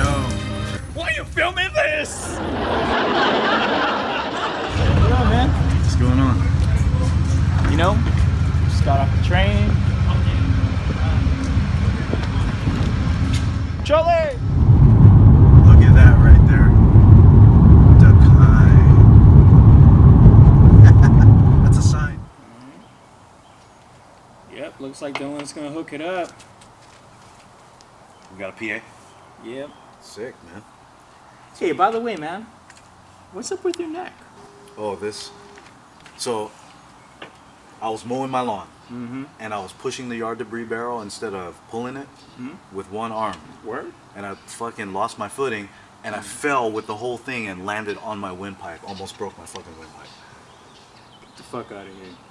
Yo. Why are you filming this? What's going on, man? What's going on? You know, just got off the train. Charlie! Look at that right there. Decline. That's a sign. Yep, looks like Dylan's gonna hook it up. We got a PA? Yep. Sick, man. Hey, by the way, man, what's up with your neck? Oh, this. So, I was mowing my lawn, and I was pushing the yard debris barrel instead of pulling it with one arm. Word? And I fucking lost my footing, and I fell with the whole thing and landed on my windpipe. Almost broke my fucking windpipe. Get the fuck out of here.